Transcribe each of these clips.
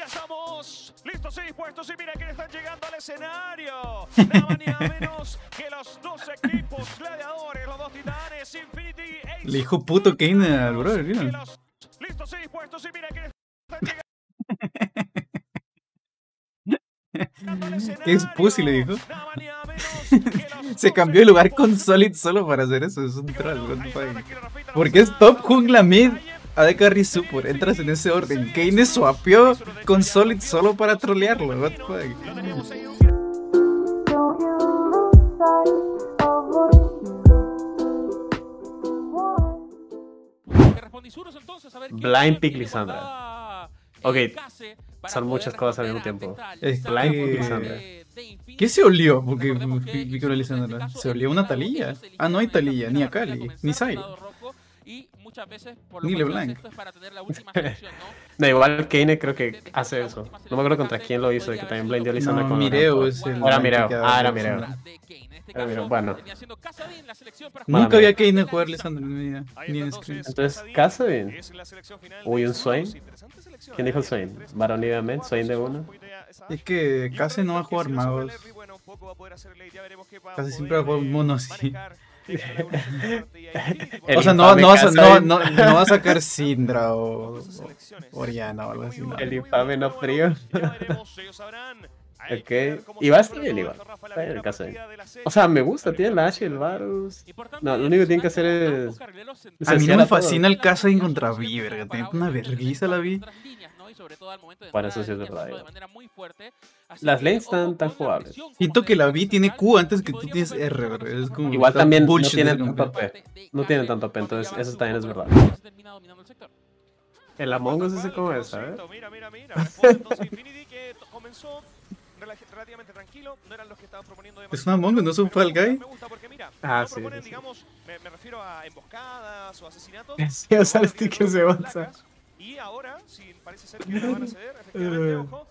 ya estamos listos y dispuestos. Y mira que están llegando al escenario. Nada ni nada menos que los dos equipos gladiadores, los dos titanes, Infinity Games. Le dijo puto Kane al brother, mira. Listos y dispuestos. Y mira que están llegando al escenario. ¿Qué es pussy? Le dijo. Nada ni nada menos que los se cambió de lugar con Solid solo para hacer eso. Es un troll, bro. Porque es top jungla mid. AD Carry Support, entras en ese orden. Kane swapeó con Solid solo para trolearlo. What the fuck. Blind pick Lissandra. Ok, son muchas cosas al mismo tiempo. Blind pick Lissandra. ¿Qué se olió? Porque vi con Lissandra. Se olió una Talía. Ah, no hay Talía, ni Akali, ni Sai. Y muchas veces por lo menos esto es para tener la última selección, ¿no? No, igual Kane creo que hace eso. No me acuerdo contra quién lo hizo, de que también blindió a Lissandra con Mireo. Era Mireo. Ah, era Mireo. Era Mireo, bueno. Nunca vi a Kane jugar Lissandra en mi vida, ni en screen. Entonces, Kassadin. Uy, un Swain. ¿Quién dijo el Swain? Varón Lidamed, Swain de uno. Es que Kassadin no va a jugar magos. Casi siempre va a jugar mono así. O sea, no va a sacar Sindra o Oriana o algo así. No. El infame no frío. Ok, y va a estar bien igual. Está bien el caso. O sea, me gusta, tiene la Ashe, el Varus. No, lo único que tienen que hacer es... A mí no me fascina el caso de encontrar Vi, verga. Tiene una vergüenza la Vi. Bueno, eso sí es verdad. Las lanes están tan jugables. Siento que la Vi tiene Q antes que tú tienes R, verga. Es como igual también no tienen tanto P. No tienen tanto P, entonces eso también es verdad. El Among Us ese como es, ¿sabes? Relativamente tranquilo, no eran los que estaban proponiendo de manera. Es una Among Us, no es un Fall Guy. Ah, sí. Proponen, digamos, me refiero a emboscadas o asesinatos. Sí, o sea, el sticker se avanza. Y ahora, si parece ser que no van a ceder, efectivamente, ojo.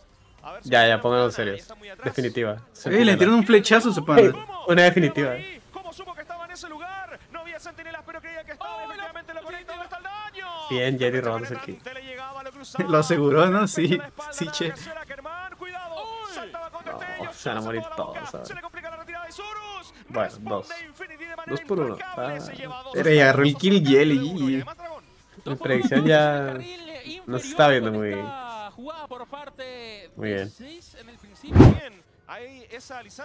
Ya, pónganlo serios. Definitiva. Le tiran un flechazo, se paran. Una definitiva. ¿Cómo supo que estaba en ese lugar? No había sentinelas, pero creía que estaba. Efectivamente, la conecta no está al daño. Bien, Jelly robándose el kit. Lo aseguró, ¿no? Sí, che. No, se van a morir todos, ¿sabes? Bueno, dos por uno. Pero ya agarró el kill Jelly. Mi predicción ya no se está viendo muy bien. Muy bien.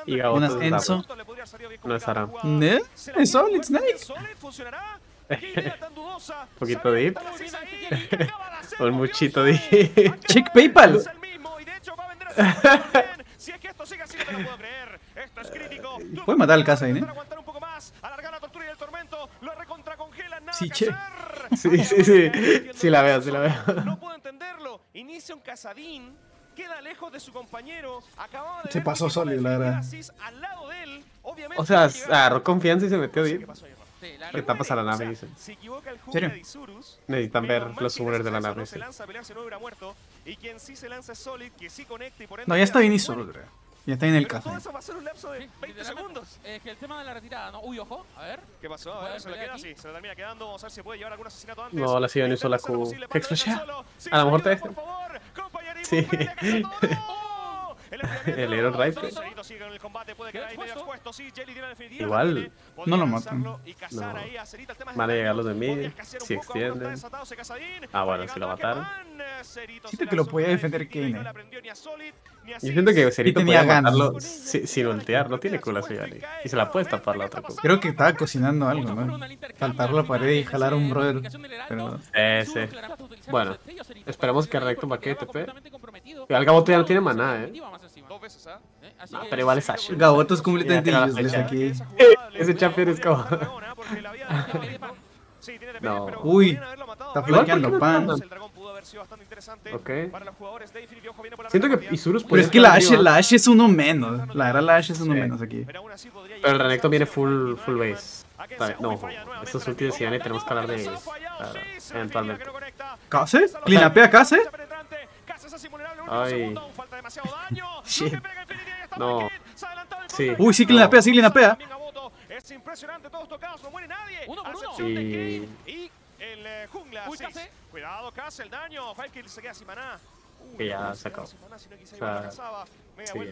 Y Gaboto es Enzo. No es Aram. ¿Eh? Es Solid Snake. Un poquito deep. Un muchito deep. Check PayPal. Si es que esto sigue así, no te lo puedo creer. Esto es crítico. Puede matar al Kassadin, ¿eh? Sí, che. Sí. Sí la veo. No puedo entenderlo. Inicia un Kassadin. Queda lejos de su compañero. Acababa de... Se pasó sólido, la verdad. O sea, agarró confianza y se metió bien. Le tapas a la nave, dicen. Necesitan ver los humores de la nave. No, ya está bien Isurus, creo. Ya está en el caso. Todo va a ser un lapso de 20 segundos. Es que el tema de la retirada, ¿no? Uy, ojo, a ver. ¿Qué pasó? A ver, se le queda así. Se le termina quedando. Vamos a ver si puede llevar algún asesinato antes. No, la silla no hizo la Q. ¿Qué explosión? A lo mejor te dejan. Sí. El hero Ryze. Igual no lo matan. No. Van a llegar los de mí. Si extienden. Ah, bueno, si lo mataron. Siento que lo podía defender Kane. Yo siento que Cerito podía ganarlo sin voltear. No tiene culo así. Y se la puede tapar la otra cosa. Creo que estaba cocinando algo, ¿no? Saltar la pared y jalar a un brother. Pero... sí. Bueno, esperamos que recto para que TP. Al Gaboto ya no tiene maná, ¿eh? No, pero igual es Ashe. Gaboto es completamente useless aquí. Ese champion es como... No. Uy, está flanqueando pan. Ok. Siento que Isurus... Pero es que la Ashe es uno menos. La verdad, la Ashe es uno menos aquí. Pero el Renekton viene full base. No, estos últimos y tenemos que hablar de ellos. Eventualmente. ¿Case? ¿Clinapea Case? Ay. Shit. No. Sí. Uy, sí, clinapea. Es impresionante, todos tocados, no muere nadie. Uno por uno. Y el jungla. Cuidado, Case, el daño. Fivekid se queda sin maná. que ya se acabó. O sea, sí,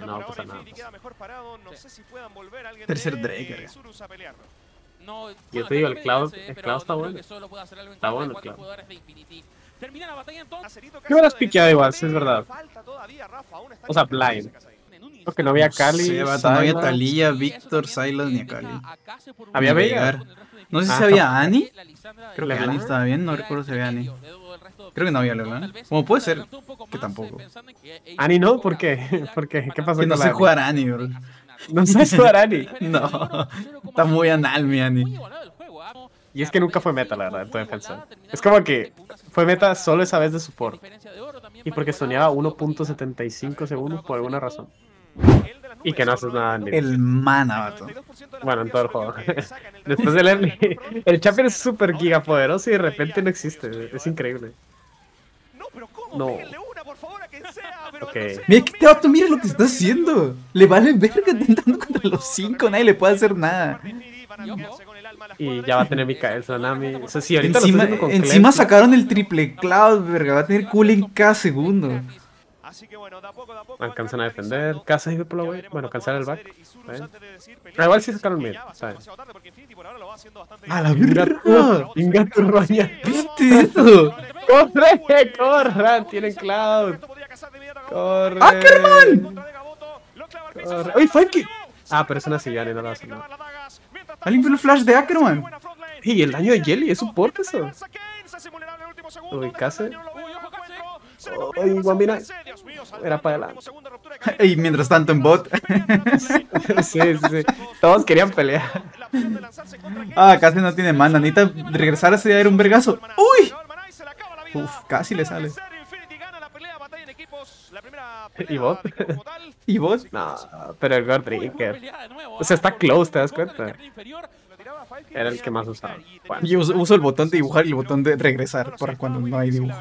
no va a pasar nada. Tercer Drake. Yo te digo, el Cloud está bueno. Está bueno el Cloud. Yo me las piqueaba igual, es verdad. O sea, blind. Porque no había Akali, sí, no había Talía, Víctor, Sylas ni Akali. ¿Había Veigar? No sé si había Annie. Creo que Annie estaba bien, no recuerdo si había Annie. Creo que no había LeBlanc. Como puede ser que tampoco. ¿Annie no? ¿Por qué? ¿Por qué? ¿Qué pasó? Que no sé jugar Annie, bro. ¿No sabes jugar Annie? No. Está muy anal mi Annie. Y es que nunca fue meta, la verdad, en tu defensa. Es como que fue meta solo esa vez de support. Y porque soñaba 1.75 segundos por alguna razón. Y que no haces nada en el mana, vato. Bueno, en todo el juego. Después del early, el champion es súper gigapoderoso y de repente no existe. Es increíble. No. Okay. Mira, este vato, mira lo que está haciendo. Le vale verga tentando contra los 5. Nadie le puede hacer nada. Y ya va a tener Mikael, Tsunami. O sea, sí, ahorita encima, lo con encima sacaron el triple Cloud, verga. Va a tener cool en cada segundo. Así que bueno, de a poco, alcanzan a defender, casa y por la web. Bueno, alcanzar el back. Igual sí sacaron mid. A la verga. Ingato roña. ¿Viste esto? ¡Corre! ¡Corran! Tienen Cloud. ¡Corre! ¡Ackerman! ¡Corre! ¡Uy, Fivekid! Ah, pero es una silla, no la hacen. ¿Alguien vio el flash de Ackerman? Y el daño de Jelly, ¿es support eso? Uy, casi. Ay, guambina. Era para adelante. Y mientras tanto en bot. Sí. Todos querían pelear. Ah, casi no tiene mana. Necesita regresar a ese día era un vergazo. ¡Uy! Uf, casi le sale. ¿Y bot? ¿Y bot? No, pero el God Drinker. O sea, está close, ¿te das cuenta? Era el que más usaba. Bueno. Yo uso el botón de dibujar y el botón de regresar para cuando no hay dibujo.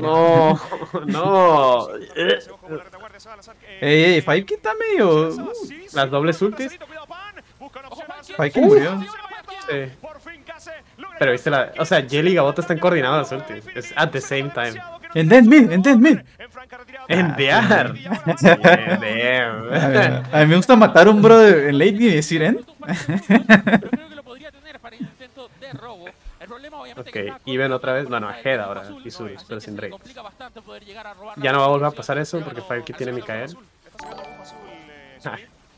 No. Fivekid está medio. Las dobles ultis. Fivekid murió. Sí. Pero viste la. O sea, Jelly y Gaboto están coordinados las ultis. Es at the same time. Entend mid. Endear. A mí me gusta matar a un bro en late game y decir end. Ok, Even otra vez, bueno, Head ahora, Isurus, pero sin Drake. Ya no va a volver a pasar eso porque Fivekid tiene Mikael.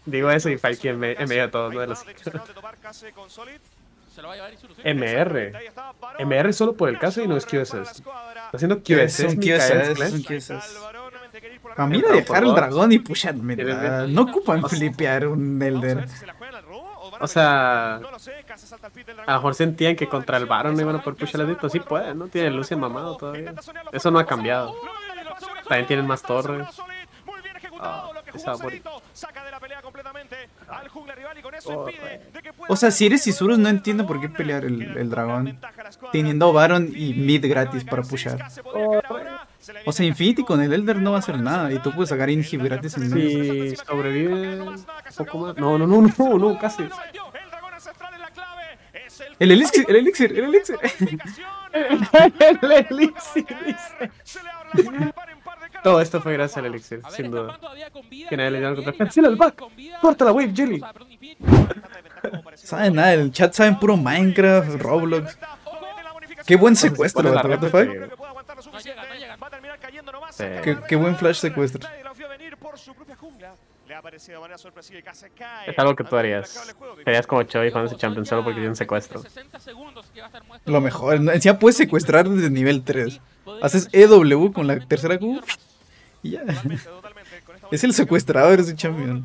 Digo eso y Fivekid en medio de todos, ¿no? De los... MR solo por el caso y no es QSS. Está haciendo QSS, QSS. A mí de dejar el dragón y pusharme. No ocupan flipear un Elder. O sea, a lo mejor sentían que contra el Baron no iban a poder pushar el dito. Sí pueden, ¿no? Tiene Lucian mamado todavía. Eso no ha cambiado. También tienen más torres. O sea, si eres Isurus no entiendo por qué pelear el dragón teniendo Baron y mid gratis para pushar. O sea, Infinity con el Elder no va a hacer nada y tú puedes sacar Inhib gratis en medio. Sí, sobrevive un poco más. No, casi. El elixir. El elixir, dice. Todo esto fue gracias al elixir, sin duda. Que nadie le dio algo. ¡Cancela el back! ¡Corta la wave, Jelly! Saben nada, el chat saben puro Minecraft, Roblox. ¡Qué buen secuestro, bato! ¿What the fuck? Qué buen flash secuestro. Es algo que tú harías. Serías como Chovy jugando ese champion solo porque tiene un secuestro. Lo mejor, encima puedes secuestrar desde nivel 3. Haces EW con la tercera Q y ya. Es el secuestrador ese champion.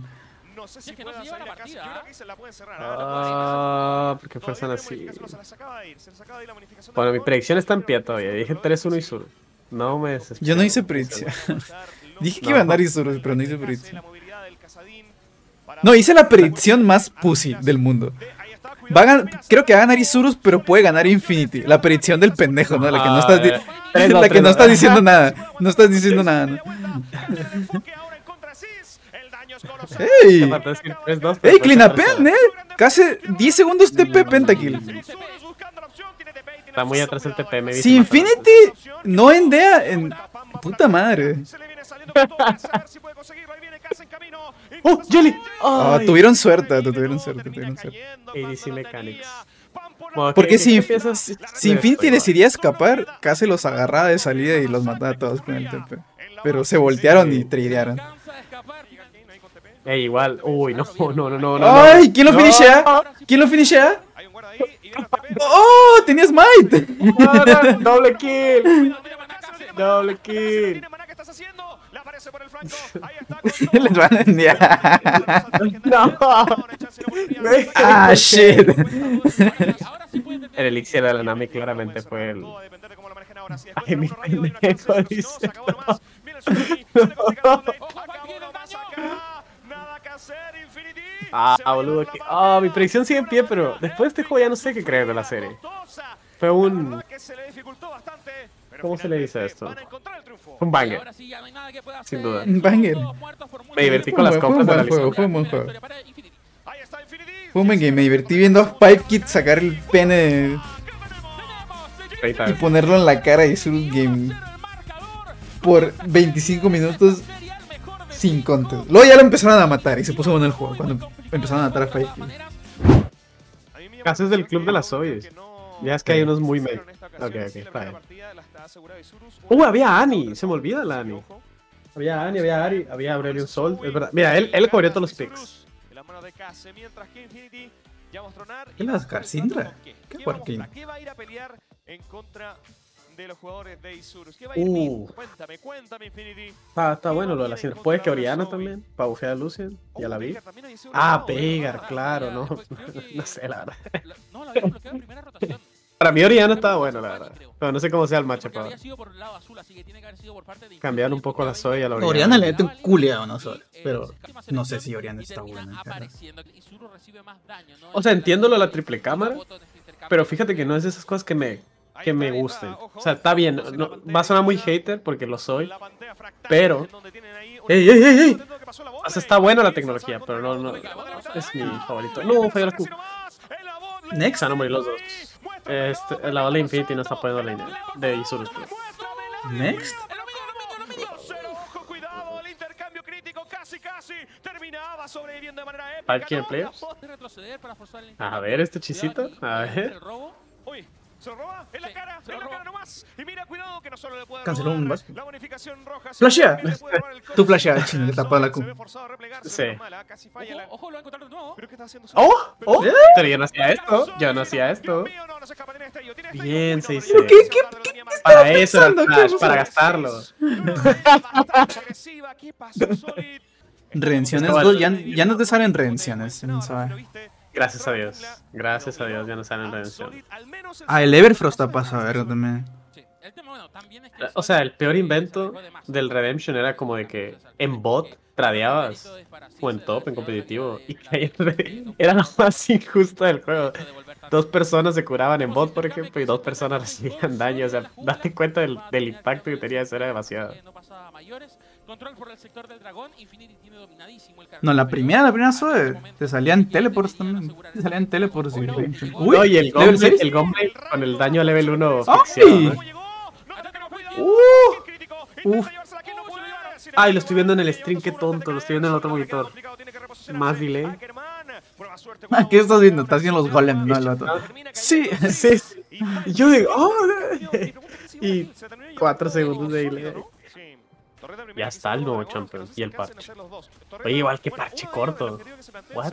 Ah, porque fuerzan así. Bueno, mi predicción está en pie todavía. Dije 3-1 Isurus. No me desespero. Yo no hice predicción. Dije que iba a andar Isurus, pero no hice predicción. No, hice la predicción más pussy del mundo. Va a ganar, creo que va a ganar Isurus, pero puede ganar Infinity. La predicción del pendejo, ¿no? La que no estás, no estás diciendo nada. No estás diciendo nada, ¿no? ¡Ey! ¡Ey, cleanapen, eh! Casi 10 segundos TP pentakill. Está muy atrás el TP, me dice. Si Infinity no endea en... Puta madre. saliendo con todo, a ver si puede conseguirlo. Ahí viene Casa en camino. ¡Oh, Jelly! Oh, tuvieron suerte, tuvieron suerte. ADC Mechanics. Bueno, porque si Infinity decidía escapar, Casa los agarraba de salida y los mataba a todos con el TP. Pero se voltearon y tridearon. Igual. Uy, no. ¡Ay! ¿Quién lo finishea? ¿Quién lo finishea? ¡Oh! ¡Tenía smite! ¡Doble kill! ¡Doble kill! Les van a enviar. Ah, shit. El elixir de la Nami claramente fue el. Ay, mi pendejo, dice. Ah, boludo. Ah, mi predicción sigue en pie, pero después de este juego ya no sé qué creer de la serie. Fue un. ¿Cómo se le dice esto? Un banger. Sin duda. Un banger. Me divertí con las compras de la Lissandra. Fue un buen juego. Fue un buen game. Me divertí viendo a Pipe Kid sacar el pene y ponerlo en la cara de Isurus Game por 25 minutos sin contest. Luego ya lo empezaron a matar y se puso bueno el juego cuando empezaron a matar a Pipe Kid. Casos del club de las Zoides. Ya es que hay unos muy medio. Ok, está bien. Había Annie. Se me olvida la Annie. Había Annie, había Ari, había Aurelion Sol. Es verdad. Mira, él cubrió todos los picks. ¿Qué le vas a sacar? ¿Sindra? ¿Qué cuartín? ¿Qué va a ir a pelear en contra de los jugadores de Isurus? ¿Qué va a ir? Cuéntame, Infinity. Está bueno lo de la Sindra. Puede que Oriana también, para bufear a Lucian y a la Vi. Ah, Pegar, claro, no. No sé, la verdad. No, la Vi bloqueó en primera rotación. Para mí Oriana estaba bueno, la verdad. Pero no sé cómo sea el matchup. Cambiaron un poco a la Zoe y a la Oriana. Oriana le mete un culeado a una Zoe, pero no sé si Oriana está buena. O sea, entiendo lo de la triple cámara, pero fíjate que no es de esas cosas que me gusten. O sea, está bien, no, va a sonar muy hater porque lo soy, pero... ¡Ey! O sea, está buena la tecnología, pero no es mi favorito. No, falló la Q. Next, van a morir los dos. La ola Infinity no está poniendo la línea de Isurus. Next. ¿Para quién players? A ver, este hechicito. A ver. Se roba en la cara, nomás. Y mira, cuidado que no solo le puede canceló un básico. La bonificación roja. Flashea. Tú flashea, le tapa la Q. Sí. Ojo, lo va a encontrar de nuevo. Pero qué está haciendo. Oh. Pero yo no hacía esto. Bien, sí. ¿Qué para eso era Flash, para gastarlo. ¿Qué pasó, Solid? Redenciones 2, ya no te salen redenciones, no sabes. Gracias a Dios. Ya no salen redención. Ah, el Everfrost está pasado a verlo también. O sea, el peor invento del Redemption era como de que en bot tradeabas o en top, en competitivo. Y era lo más injusto del juego. Dos personas se curaban en bot, por ejemplo, y dos personas recibían daño. O sea, date cuenta del impacto que tenía eso, era demasiado. No, la primera sube. Te salían teleports también. Te salían teleports. Uy, no, y el Goblin con el daño a level 1. Ay, lo estoy viendo en el stream, qué tonto. Lo estoy viendo en el otro monitor. Más delay. ¿Qué estás viendo? Estás viendo los golems, ¿no? El otro. Sí. Y yo digo, y 4 segundos de delay. Ya está el nuevo Champions y el parche. Oye, igual que parche corto. What?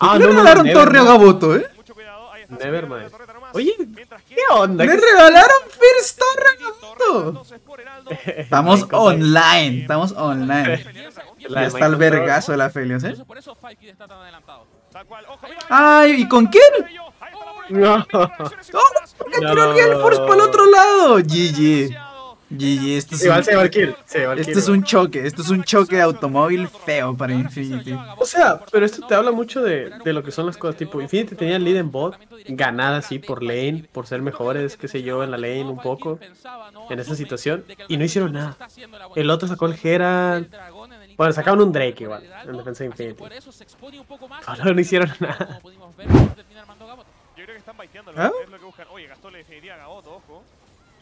Ah, no me regalaron torre a Gaboto, Nevermind. Oye, ¿qué onda? ¡Le regalaron First Torre a Gaboto! Estamos online. Ya está el vergazo de la Felios, Ay, ¿y con quién? No. ¿Por qué tiró el Galeforce para el otro lado? GG, esto es un choque, de automóvil feo para Infinity. O sea, pero esto te habla mucho de lo que son las cosas, tipo, Infinity tenía el lead en bot, ganada así por lane, por ser mejores, qué sé yo, en la lane un poco, en esa situación, y no hicieron nada. El otro sacó el Herald, bueno, sacaron un Drake igual, en defensa de Infinity. Ahora no hicieron nada.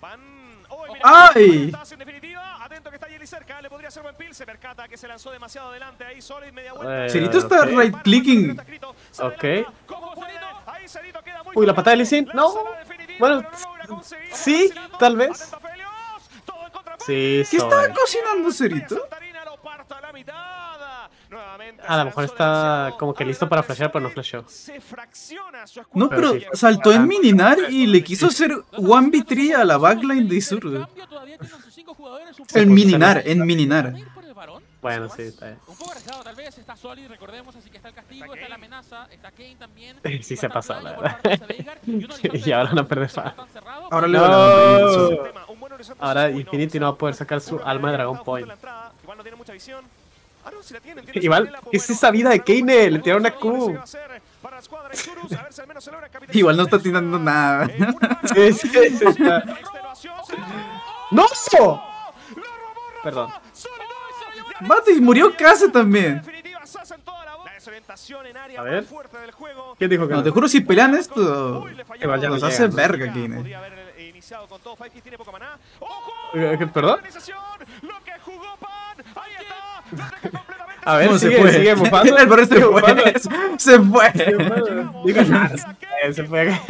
Van... ¡Oh! ¡Ay! En definitiva, atento que está Jelly cerca, le podría hacer buen peel, se percata que se lanzó demasiado adelante ahí, Solid media vuelta. Cerito está right clicking. Ok. Uy, la patada de Lissandra. No. Bueno, sí, tal vez. Sí, ¿qué estaba cocinando Cerito? A lo mejor está como que listo para flashear, pero no flasheó. No, pero sí, saltó en mininar y le quiso hacer 1v3 a la backline de Isurus. En mininar, en mininar. Bueno, sí, está bien. Un poco rezado, tal vez está Solid, recordemos, así que está el castigo, está la amenaza, está Kane también. Sí, se pasó, la verdad. Y ahora no pierde fácil. Ahora le van a morir. Ahora Infinity no va a poder sacar su alma de Dragon Point. Igual no tiene mucha visión. Igual, es esa vida de Kane, le tiraron una Q. Igual no está tirando nada. Sí, sí, sí, está. ¡No! Perdón. Mate, y murió Kase también. A ver. ¿Quién dijo que no? Te juro, si pelean esto, nos hace verga, Kane. ¿Perdón? A ver, no, sigue mofando. El barrio se fue. Se fue. Digo, nada. Se fue.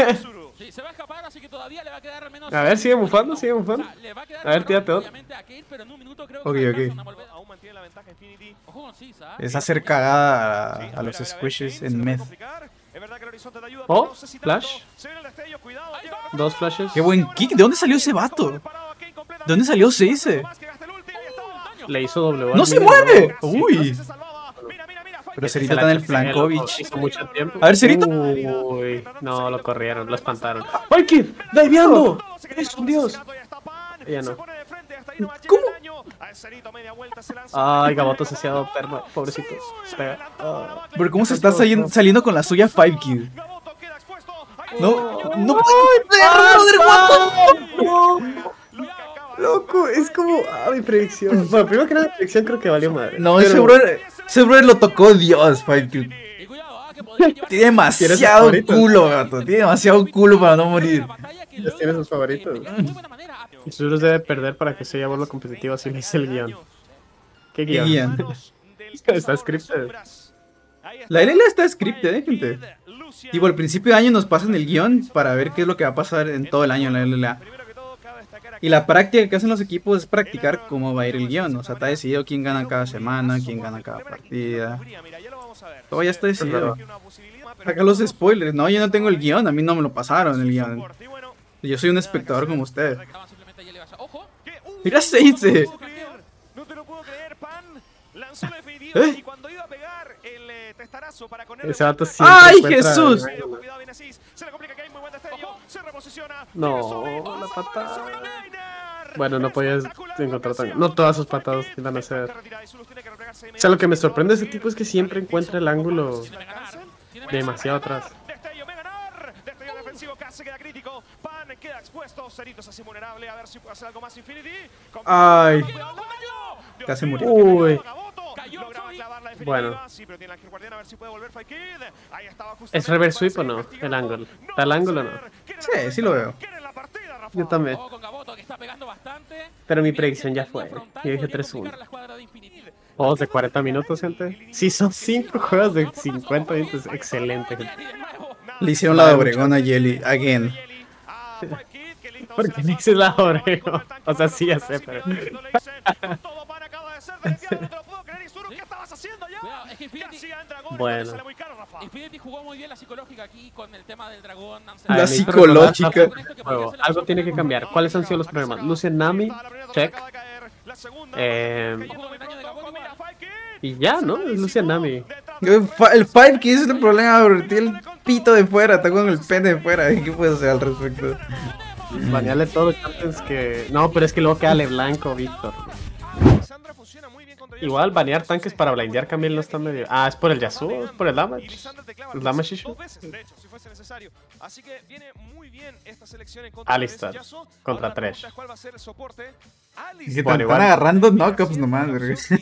Se va a escapar, así que todavía le va a quedar al menos. A ver, sigue mufando, sigue mufando. A ver, tírate otro. Ok, ok. Es hacer cagada a los squishes en mid. Oh, flash. Dos flashes. Qué buen kick. ¿De dónde salió ese vato? ¿De dónde salió ese? Le hizo doble. ¡No se mueve! ¡Uy! Pero Cerito está en el Flankovich. Hizo mucho tiempo. A ver, Cerito. Uy, no, lo corrieron, lo espantaron. ¡Pipe Kid! ¡Diveando! ¡Es un dios! Ella no. ¿Cómo? Ay, Gaboto se hacía perma. Pobrecito. Pero ¿cómo se está saliendo con la suya Pipe Kid? No, no puedo. Loco, es como... Ah, mi predicción. Bueno, primero que nada, la predicción creo que valió madre. No, pero... ese brother lo tocó Dios, Pipe Kid. Tiene demasiado culo, gato. Tiene demasiado culo para no morir. Tiene sus favoritos. Isurus debe perder para que se lleve lo competitivo, así me dice el guión. ¿Qué guión? Está scripted. La LL está scripted, gente. Tipo, al principio de año nos pasan el guión para ver qué es lo que va a pasar en todo el año en la LLA. Y la práctica que hacen los equipos es practicar cómo va a ir el guión. O sea, está decidido quién gana cada semana, quién gana cada partida. Todo ya está decidido. Acá los spoilers. No, yo no tengo el guión. A mí no me lo pasaron el guión. Yo soy un espectador como usted. ¡Mira, Seize! ¿Eh? ¡Ay, Jesús! No, la patada. Bueno, no podías encontrar tan... No todas sus patadas iban a ser. O sea, lo que me sorprende de ese tipo es que siempre encuentra el ángulo demasiado atrás. Ay, casi murió. Uy. Bueno, ¿es reverse sweep o no? El ángulo. ¿Está el ángulo o no? Sí, sí lo veo. Yo también. Pero mi predicción ya fue. Yo dije 3-1. Juegos de 40 minutos, gente. Sí, son 5 juegos de 50 minutos. Excelente, gente. Le hicieron la de Obregón a Jelly. Again. ¿Por qué le hice la de Obregón? O sea, sí, ya sé, pero... Bueno, la psicológica. Bueno, algo tiene que cambiar. ¿Cuáles han sido los problemas? Lucian, Nami, check. Y ya, ¿no? Lucian, Nami. El Pipe Kid es el problema. El pito de fuera, está con el pene de fuera. ¿Qué puedes hacer al respecto? Banearle todos los campeones que... No, pero es que luego queda LeBlanc o Víctor. Igual, banear tanques para blindear también no está medio... Ah, ¿es por el Yasuo? ¿Es por el damage? ¿El damage issue? Alistar contra Thresh. Y que bueno, están agarrando knockups nomás, verga. No sé,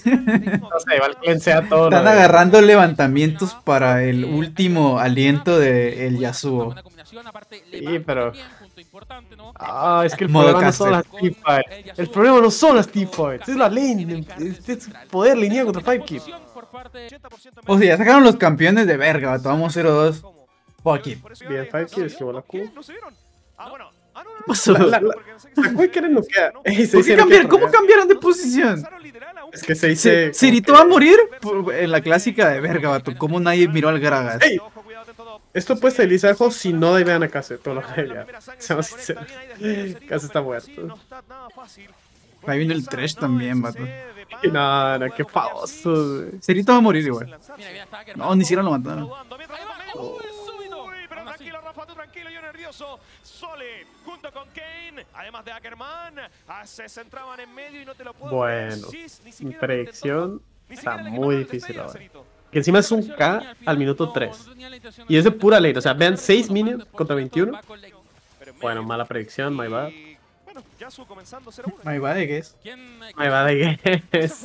igual quien sea todo. Están agarrando levantamientos para el último aliento de el Yasuo. Sí, pero... Ah, es que el problema no son las team fights. El problema no son las team fights. Es la lane. Es poder lineal contra Pipe Kid. O sea, ya sacaron los campeones de verga. Tomamos 0-2. Fuck it. Bien, Pipe Kid esquivó la Q. Ah, bueno. ¿Qué pasó? La Kennen no queda. ¿Cómo cambiaron de posición? Es que se dice... Cerito va a morir en la clásica de verga, vato. Como nadie miró al Gragas. Ey, esto puede estabilizar el juego si no deben a Case. Todo lo que seamos sinceros. Case está muerto. Ahí viene el Thresh también, vato. No, no, qué pavoso. Cerito va a morir igual. No, ni siquiera lo mataron. Oh. Tranquilo, yo nervioso. Solid junto con Kane, además de Ackerman, se centraban en medio y no te lo puedo decir. Bueno, mi predicción está muy difícil ahora. Que encima es un K al minuto 3. Y es de pura ley. O sea, vean 6 minions contra 21. Bueno, mala predicción, my bad. My bad, I guess. My bad, I guess.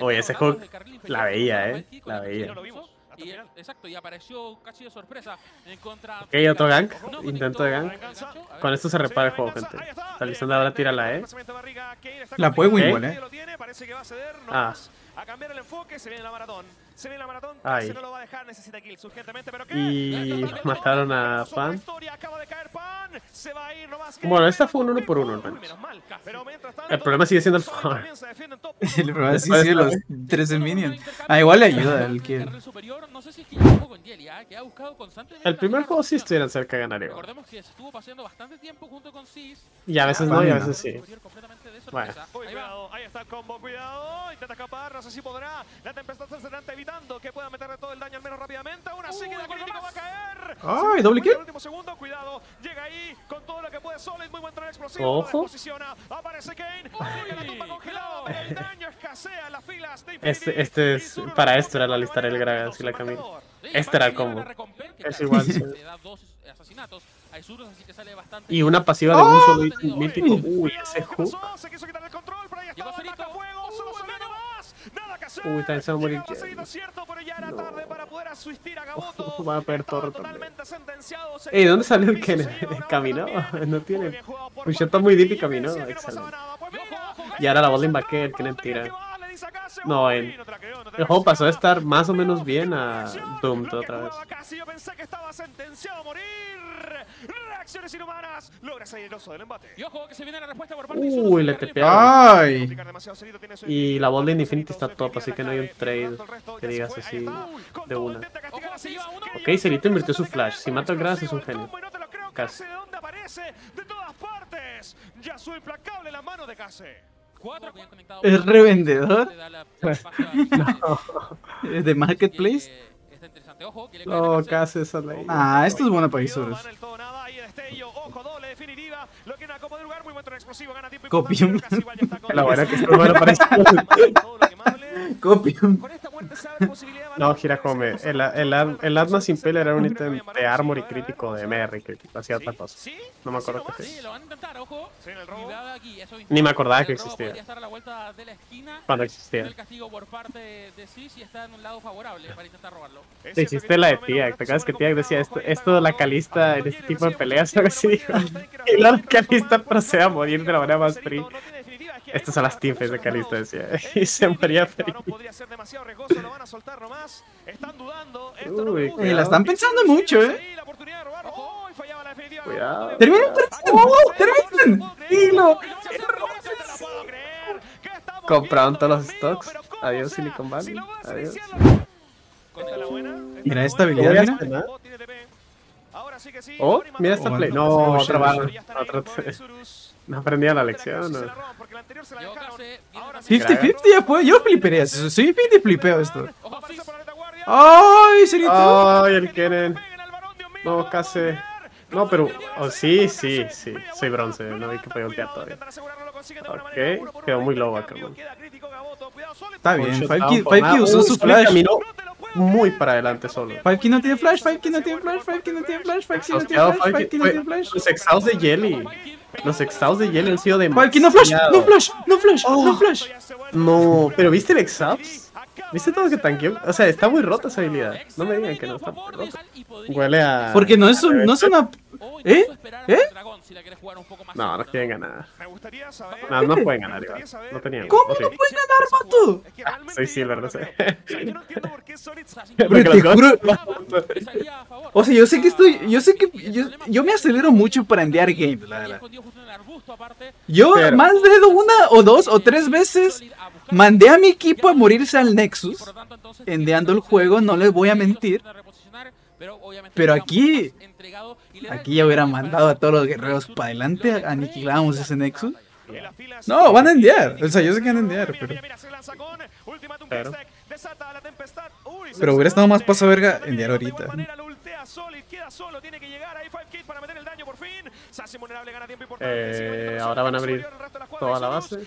Oye, ese hook la veía, la veía. Y el, exacto, y apareció casi de sorpresa en contra. Ok, otro gank, intento de gank. Con esto se repara el juego, gente. La Lissandra ahora tira la E. La puede winball, ¿eh? Ah. A cambiar el enfoque, se viene la maratón. Se viene la maratón, Case no lo va a dejar, necesita kills urgentemente, pero ¿qué? Y mataron a Pan. Bueno, esta fue un 1 por 1, hermano. El problema sigue siendo el farm. El problema sigue siendo los 13 minions. Ah, igual le ayuda al kill. El primer juego sí estuvieron cerca de ganar igual. Y a veces no, y a veces sí. Bueno. Ahí está el combo, cuidado, intenta escapar, no sé si podrá. La tempestad se está evitando que pueda meterle todo el daño al menos rápidamente. Aún así que la crítica va a caer. Ay, doble kill. Cuidado, llega ahí con todo lo que puede Solid, muy buen tren explosivo. Ojo. Aparece Kane. La tumba congelado, el daño escasea las filas de Infinity. Este es para esto era la lista del Gragas y la Camila. Este era el combo. Es igual. Le da 2 asesinatos a Isurus, así que sale bastante. Y una pasiva de un solo mítico. Uy, ese hook. Se quiso quitar el control, pero ahí está Cerito. Uy, también se va a morir. No. Va a perder torre también. Ey, ¿dónde salió el Kennen? ¿Caminó? No tiene. Uy, está muy deep y caminó. Excelente. Y ahora la bola va a caer, Kennen tira. No, el juego pasó de estar más o menos bien a Doom otra vez. Yo pensé que estaba sentenciado a morir. Reacciones inhumanas. Logra salir el oso del embate. Y ojo que se viene la respuesta por parte de Isurus. Uy, le tepearon. Ay. Y la bola de Infinity está top, así que no hay un trade que digas así de una. Ok, Cerito invirtió su flash. Si mata al Grass es un genio. Case. De todas partes. Ya su implacable la mano de Case. ¿Es revendedor? No. ¿Es de marketplace? No, casi esa ley. Ah, esto es bueno para Isurus. Copium. La buena que es bueno para Isurus. Copium. No, Giracome. El Atma sin pele era un ítem de armor y crítico de MR que hacía otra cosa. No me acuerdo qué es. Ni me acordaba que existía. Cuando existía. Existe la de Tiag. ¿Te acuerdas que Tiag decía esto de la calista en este tipo de peleas? Algo así. Y la calista procede a morir de la manera más free. Estas son las teamfights de Calista, decía. Y se moría feliz. Uy, la están pensando mucho, ¿eh? Cuidado. ¡Terminen! ¡Terminen! ¡Dilo! Compraron todos los stocks. Adiós, Silicon Valley. Adiós. Mira esta habilidad, mira. Oh, mira esta play. No, otra barra. No aprendí la lección. 50-50 ya fue. Yo flipería. Soy 50 flipeo esto. ¡Ay, Cerito! ¡Ay, el Kennen! No, Case. No, pero... Oh, sí, sí, sí. Soy bronce. No vi que podía voltear todavía. Ok. Quedó muy low acá, man. Está bien. Pipe Kid usó su flash. Caminó muy para adelante solo. Pipe Kid no tiene flash. Pipe Kid no tiene flash. Los exhaustos de Jelly. Los exhaustos de Jelly han sido demasiado. Pipe Kid no flash. No, pero ¿viste el exhaust? ¿Viste todo lo que tanqueó? O sea, está muy rota esa habilidad. No me digan que no está rota. Huele a... Porque no es, un, no es una... ¿Eh? ¿Eh? No, no quieren ganar. No, no pueden ganar, igual. No tenían. ¿Cómo no pueden ganar, pato? Ah, soy silver, no sé. Pero te juro... O sea, yo sé que estoy... Yo sé que... Yo me acelero mucho para enviar game, la verdad. Yo más de una o dos o tres veces mandé a mi equipo a morirse al Nexus, endeando el juego, no les voy a mentir. Pero aquí, ya hubiera mandado a todos los guerreros para adelante, aniquilábamos ese Nexus. No, van a endear, o sea, yo sé que van a endear, pero... Pero hubiera estado más paso verga endear ahorita. Ahora van a abrir toda la base.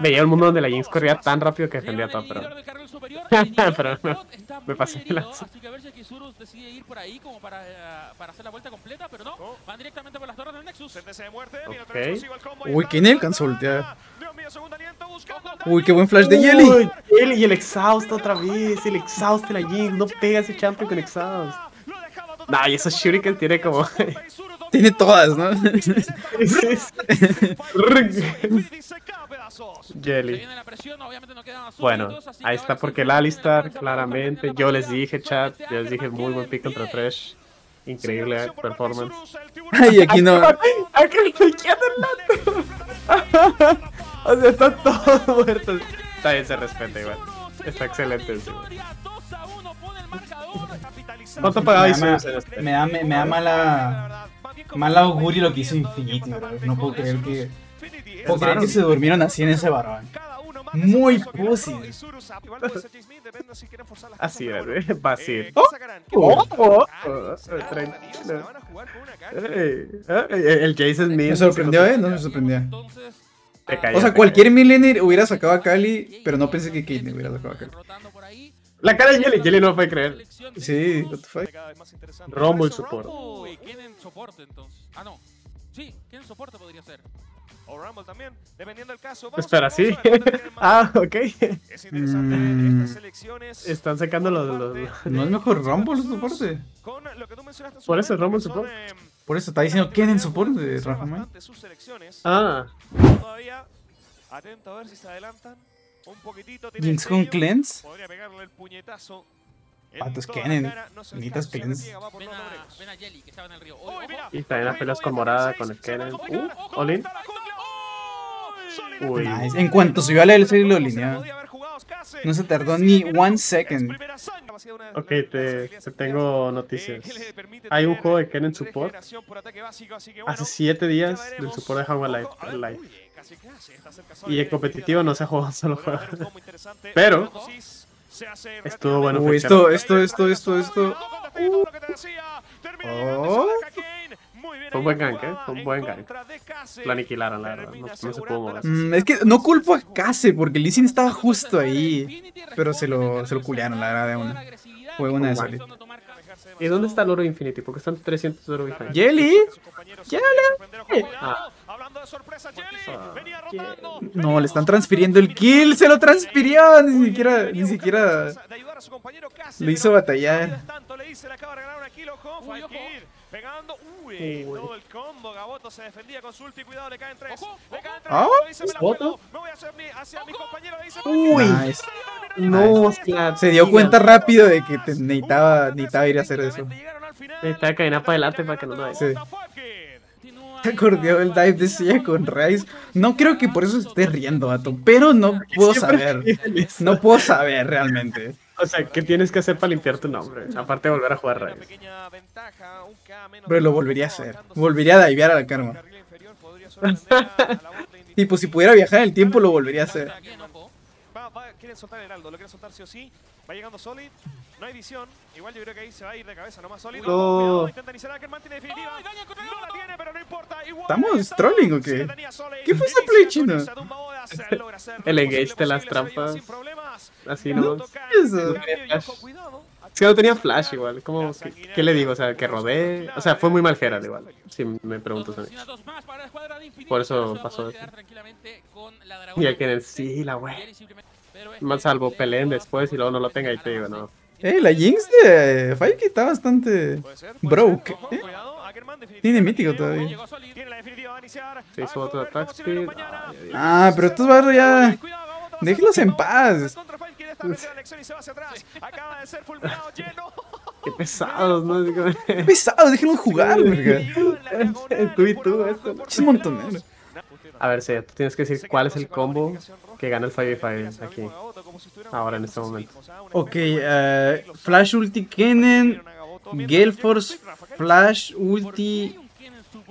Veía el mundo donde la Jinx corría tan rápido que defendía todo, pero... pero no, me pasé el lanzo. Así que a ver si Isurus decide ir por ahí como para hacer la vuelta completa, pero no, van directamente por las torres del Nexus. Ok. Uy, Kane alcanzó a voltear. Uy, qué buen flash de Jelly. Y el exhaust otra vez, el exhaust de la Jinx. No pega ese champion con exhaust. Nah, y esos shurikens tiene como... tiene todas, ¿no? Jelly. Bueno, ahí está porque el Alistar, claramente. Yo les dije, chat, yo les dije muy buen pick contra Thresh. Increíble performance. Ay, aquí no... Aquí me queda el lato. O sea, están todos muertos. Está bien, se respeta igual. Está excelente el segundo. ¿Cuánto pagaba Isurus? Me da mala augurio lo que hizo Infinity, bro. No puedo creer que... Puedo creer que se durmieron así en ese barbán. Muy posible. Así era, fácil. Tranquilo. El Jason me sorprendió, ¿eh? No me sorprendió. O sea, cualquier Millennial hubiera sacado a Akali, pero no pensé que Kane hubiera sacado a Akali. La cara de Jelly, Jelly no puede creer. Sí, what the fuck. Rumble soporte. Uy, Kennen soporte entonces. Ah, no. Sí, Kennen soporte podría ser. O Rumble también, dependiendo del caso. Espera, sí. Ah, ok. Es interesante estas selecciones. Están sacando los... ¿No es mejor Rumble soporte? Por eso Rumble soporte. Por eso está diciendo Kennen soporte, Rafa. Ah. Todavía atento a ver si se adelantan. Jinx con cleanse. Patos Kennen, necesitas cleanse. Y también las pelas con morada con el Kennen. Olin. Uy. Nice. En cuanto subió a la LC lo alineaba. No se tardó ni one second. Ok, te tengo noticias. Hay un juego de Kennen support. Hace 7 días del support de How Life. Y el competitivo no se ha jugado, solo juega. Pero estuvo bueno. Uy, esto. Oh. Fue un buen gank, ¿eh? Fue un buen gank. Lo aniquilaron, la verdad. No se pudo mover. Es que no culpo a Case porque Lucian estaba justo ahí. Pero se lo culiaron, la verdad, de una. Fue una de Solid. ¿Y dónde está el oro Infinity? Porque están 300 oro behind. ¡Jelly! ¡Jelly! Ah. No, le están transfiriendo el kill. ¡Se lo transfirió! Ni siquiera lo hizo batallar. Todo el combo, Gaboto se defendía con su ulti, cuidado, le caen 3. ¿Ah? ¿Gaboto? Uy, nice. No, nice. Se dio cuenta rápido de que necesitaba ir a hacer eso. Necesitaba caminar para adelante para que no lo vea. Sí. Te acordeó el dive de Silla con Ryze. No creo que por eso esté riendo, vato, pero no puedo saber. No puedo saber realmente. O sea, ¿qué tienes que hacer para limpiar tu nombre? Aparte de volver a jugar Ryze. Pero lo volvería a hacer. Volvería a divear a la karma. Tipo, si pudiera viajar en el tiempo, lo volvería a hacer. Va llegando Solid. No hay visión. Igual yo creo que ahí se va a ir de cabeza nomás Solid. No. Intenta iniciar Ackerman, tiene definitiva. No la tiene, pero no importa. ¿Estamos trolling o qué? ¿Qué fue ese play chino? El engage de las trampas. Así no. Eso. Es que no tenía flash igual. ¿Cómo, qué le digo? O sea, que robé. O sea, fue muy mal Geralt igual. Si me preguntas a mí. Por eso pasó eso. Y el Kennen, sí, la wey. Más salvo peleen después y luego no lo tenga y te digo, no. La Jinx de Fivekid está bastante broke. Tiene mítico todavía. Se hizo otro attack speed. Ah, pero estos barros ya. Déjenlos en paz. Qué pesados, ¿no? Qué pesados, déjenlos jugar, verga. Tú y tú, esto. Es un montonero. A ver, Seth, tú tienes que decir cuál es el combo que gana el 5v5 aquí, ahora en este momento. Ok, Flash Ulti Kennen, Galeforce, Flash Ulti,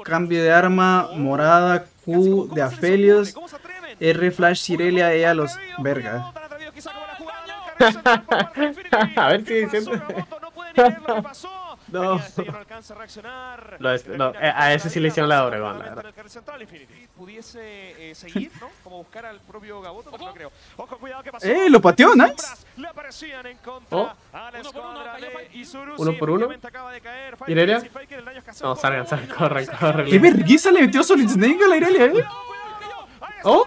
cambio de arma, morada, Q de Aphelios, R Flash Irelia, E a los verga. A ver si siente. No. No, a ese sí le hicieron la doble gol, la verdad. Lo pateó, nice. Oh. Uno por uno. Irelia. No, salgan, corran. Qué vergüenza le metió Solid Snake a la Irelia, ¿eh? Oh.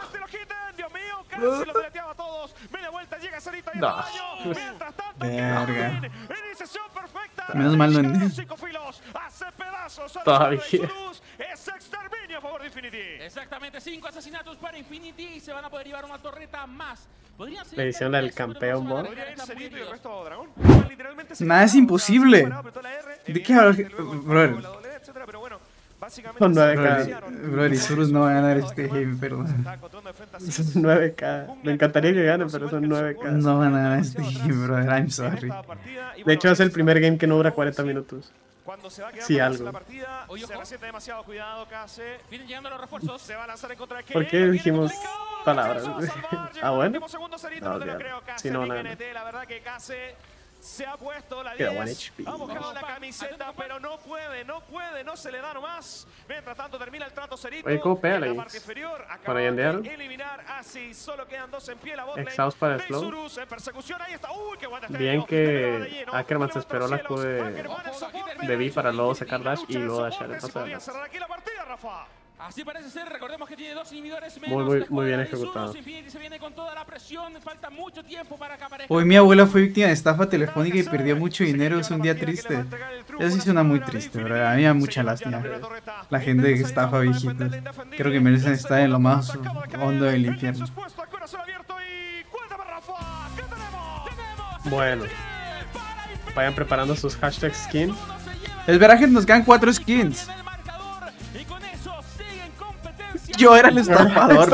No. Verga. Menos mal no en... Todavía. Exactamente, 5 asesinatos para Infinity y se van a poder llevar una torreta más. La edición del campeón, ¿no? Nada es imposible. ¿De qué hablas? Bro. Son 9K. Bro, el Isurus no va a ganar este game, perdón. Son 9K. Me encantaría que gane, pero son 9K. No van a ganar este game, bro. I'm sorry. De hecho, es el primer game que no dura 40 minutos. Sí, algo. ¿Por qué dijimos palabras? Ah, bueno. No, sí, no van a ganar. Se ha puesto la 10, ha buscado la camiseta, pero no puede, no se le da nomás. Mientras tanto termina el trato Cerito. Oye, ¿cómo pega la Jinx? Para yandear. Exhaust para el flow. Bien que Ackerman se esperó la Q de Vi para luego sacar dash y luego dashar. Así parece ser, recordemos que tiene dos inhibidores menos. Muy bien ejecutado. Hoy mi abuela fue víctima de estafa telefónica y perdió mucho dinero, es un día triste. Eso sí suena muy triste, ¿verdad? A mí me da mucha lástima. La gente que estafa viejitos. Creo que merecen estar en lo más hondo del infierno. Bueno. Vayan preparando sus hashtag skins. El veraje nos ganan 4 skins. Yo era el estafador,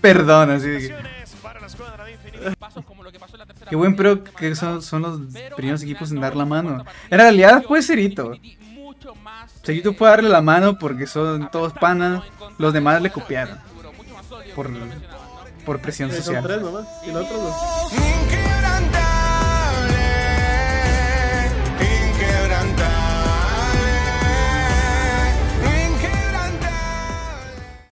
perdón, así de que... Qué buen pro que son los primeros equipos en dar la mano. En realidad fue Cerito. Cerito puede darle la mano porque son todos panas. Los demás le copiaron. Por presión social.